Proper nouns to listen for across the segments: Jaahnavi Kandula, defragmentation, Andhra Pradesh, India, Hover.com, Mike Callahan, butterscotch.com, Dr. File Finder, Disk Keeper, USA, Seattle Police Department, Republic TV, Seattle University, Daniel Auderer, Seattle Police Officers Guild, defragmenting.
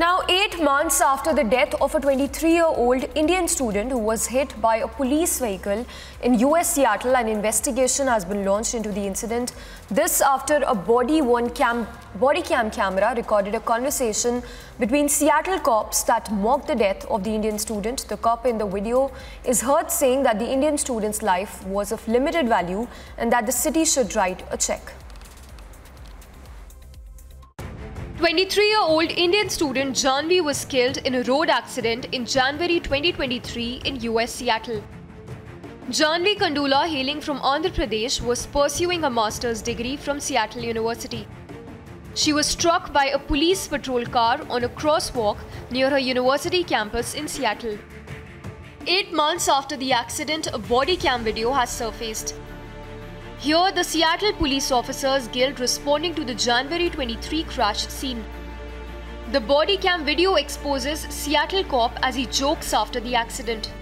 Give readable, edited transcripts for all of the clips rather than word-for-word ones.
Now, 8 months after the death of a 23-year-old Indian student who was hit by a police vehicle in US Seattle, an investigation has been launched into the incident. This after a body cam camera recorded a conversation between Seattle cops that mocked the death of the Indian student. The cop in the video is heard saying that the Indian student's life was of limited value and that the city should write a check. 23-year-old Indian student Jaahnavi was killed in a road accident in January 2023 in US Seattle. Jaahnavi Kandula, hailing from Andhra Pradesh, was pursuing a master's degree from Seattle University. She was struck by a police patrol car on a crosswalk near her university campus in Seattle. 8 months after the accident, a body cam video has surfaced. Here, the Seattle Police Officers Guild responding to the January 23 crash scene. The body cam video exposes Seattle cop as he jokes after the accident.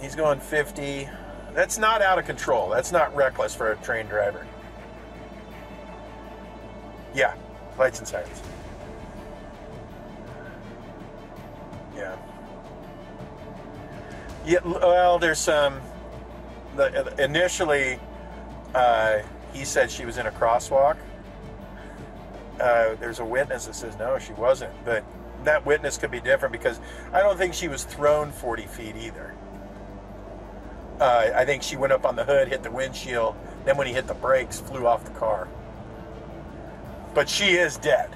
He's going 50. That's not out of control. That's not reckless for a trained driver. Yeah, lights and sirens. Yeah. Yeah, well, there's some... Initially, he said she was in a crosswalk. There's a witness that says, no, she wasn't. But that witness could be different because I don't think she was thrown 40 feet either. I think she went up on the hood, hit the windshield. Then when he hit the brakes, flew off the car. But she is dead.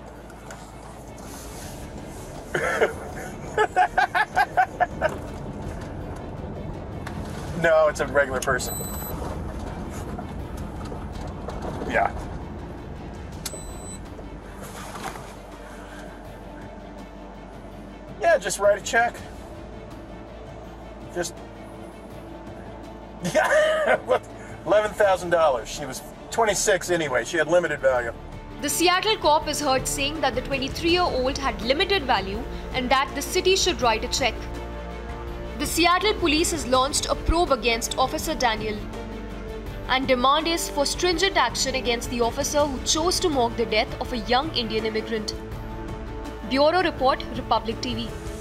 No, it's a regular person. Yeah. Yeah, just write a check. Just... Yeah, $11,000. She was 26 anyway. She had limited value. The Seattle cop is heard saying that the 23-year-old had limited value and that the city should write a check. The Seattle Police has launched a probe against Officer Daniel, and demand is for stringent action against the officer who chose to mock the death of a young Indian immigrant. Bureau Report, Republic TV.